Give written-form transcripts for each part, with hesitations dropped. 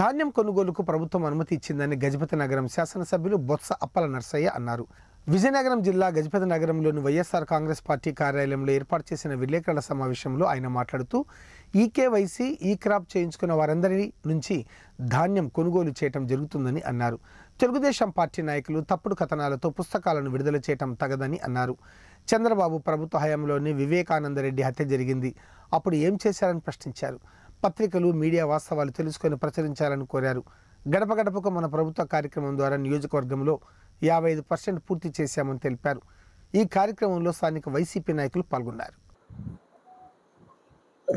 ధాన్యం కొనుగోలుకు ప్రభుత్వం అనుమతి ఇచ్చిందని గజపతి నగరం శాసనసభ్యులు బొత్స అప్పల నర్సయ్య అన్నారు. విజయనగరం జిల్లా గజపతి నగరంలోని వైఎస్ఆర్ కాంగ్రెస్ పార్టీ కార్యాలయంలో ఏర్పాటు చేసిన విలేకరుల సమావేశంలో ఆయన మాట్లాడుతూ ఈకేవైసీ ఈ క్రాప్ చేయించుకున్న వారందరి నుంచి ధాన్యం కొనుగోలు చేయటం జరుగుతుందని అన్నారు. తెలుగుదేశం పార్టీ నాయకులు తప్పుడు కథనాలతో పుస్తకాలను విడుదల చేయటం తగదని అన్నారు. చంద్రబాబు ప్రభుత్వ హయాంలోనే వివేకానంద రెడ్డి హత్య జరిగింది, అప్పుడు ఏం చేశారని ప్రశ్నించారు. పత్రికలు మీడియా వాస్తవాలు తెలుసుకొని ప్రచురించాలని కోరారు. గడప గడపకు మన ప్రభుత్వ కార్యక్రమం ద్వారా నియోజకవర్గంలో 55% పూర్తి చేశామని తెలిపారు. ఈ కార్యక్రమంలో స్థానిక వైసీపీ నాయకులు పాల్గొన్నారు.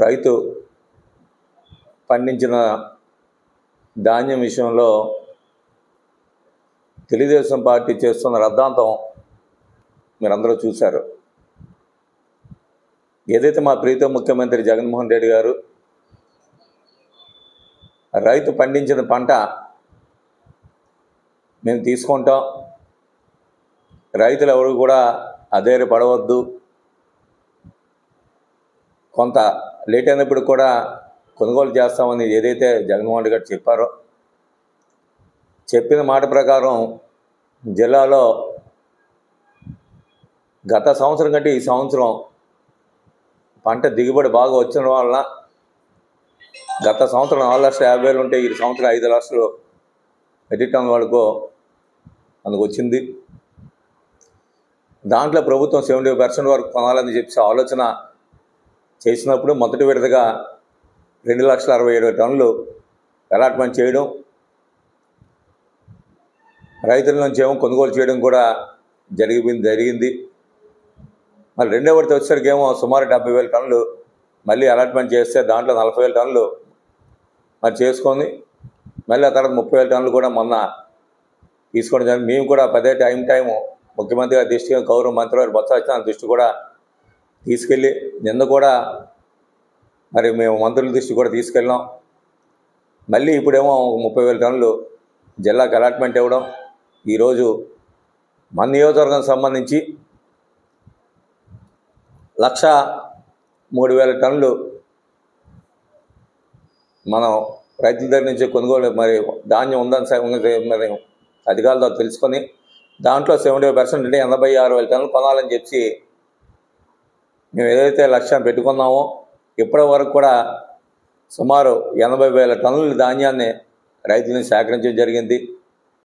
రైతు పండించిన ధాన్యం విషయంలో తెలుగుదేశం పార్టీ చేస్తున్న రద్దాంతం మీరందరూ చూశారు. ఏదైతే మా ప్రీతం ముఖ్యమంత్రి జగన్మోహన్ రెడ్డి గారు రైతు పండించిన పంట మేము తీసుకుంటాం, రైతులు ఎవరు కూడా అధైర్యపడవద్దు, కొంత లేట్ అయినప్పుడు కూడా కొనుగోలు చేస్తామని ఏదైతే జగన్మోహన్ రెడ్డి గారు చెప్పారో, చెప్పిన మాట ప్రకారం జిల్లాలో గత సంవత్సరం కంటే ఈ సంవత్సరం పంట దిగుబడి బాగా వచ్చిన వలన గత సంవత్సరం 4,50,000 ఉంటే ఈ సంవత్సరం 5 లక్షలు మెట్రిక్ టన్నుల వరకు అందుకు వచ్చింది. దాంట్లో ప్రభుత్వం 70% వరకు కొనాలని చెప్పి ఆలోచన చేసినప్పుడు మొదటి విడతగా 2,67,000 టన్నులు అలాట్మెంట్ చేయడం, రైతుల నుంచి ఏమో కొనుగోలు చేయడం కూడా జరిగింది. మరి రెండో విడత వచ్చేసరికి ఏమో సుమారు 70,000 టన్నులు మళ్ళీ అలాట్మెంట్ చేస్తే దాంట్లో 40,000 టన్నులు మరి చేసుకొని మళ్ళీ ఆ తర్వాత 30,000 టన్నులు కూడా మొన్న తీసుకోవడం జరిగింది. మేము కూడా పదే టైము ముఖ్యమంత్రి గారి దృష్టిగా గౌరవ మంత్రి గారు బొత్స సత్యనారాయణ దృష్టి కూడా తీసుకెళ్ళి నిన్న కూడా మరి మేము మంత్రుల దృష్టి కూడా తీసుకెళ్ళాం. మళ్ళీ ఇప్పుడేమో 30,000 టన్నులు జిల్లాకు అలాట్మెంట్ ఇవ్వడం, ఈరోజు మన నియోజకవర్గానికి సంబంధించి 1,03,000 టన్నులు మనం రైతుల దగ్గర నుంచి కొనుగోలు మరి ధాన్యం ఉందని మరి అధికారులతో తెలుసుకొని దాంట్లో 70% అంటే 86,000 టన్నులు కొనాలని చెప్పి మేము ఏదైతే లక్ష్యం పెట్టుకున్నామో ఇప్పటి వరకు కూడా సుమారు 80,000 టన్నుల ధాన్యాన్ని రైతులను సేకరించడం జరిగింది.